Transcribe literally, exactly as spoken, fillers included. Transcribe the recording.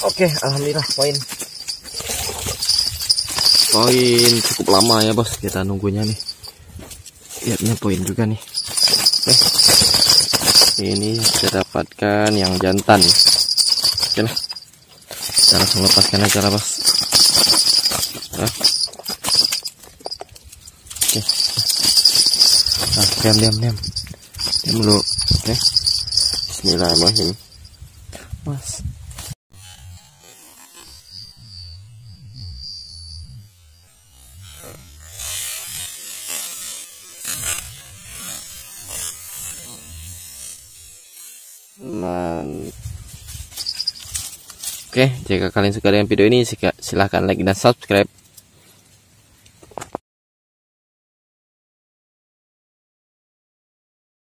Oke, alhamdulillah poin. Poin cukup lama ya bos, kita nunggunya nih. Lihatnya poin juga nih. Oke. Ini kita dapatkan yang jantan. Oke lah. Kita langsung lepaskan aja lah bos. Nah. Oke. Nah, diam diam diam. Diam dulu. Oke. Bismillahirrahmanirrahim. Mas. Man. Oke, jika kalian suka dengan video ini, silahkan like dan subscribe.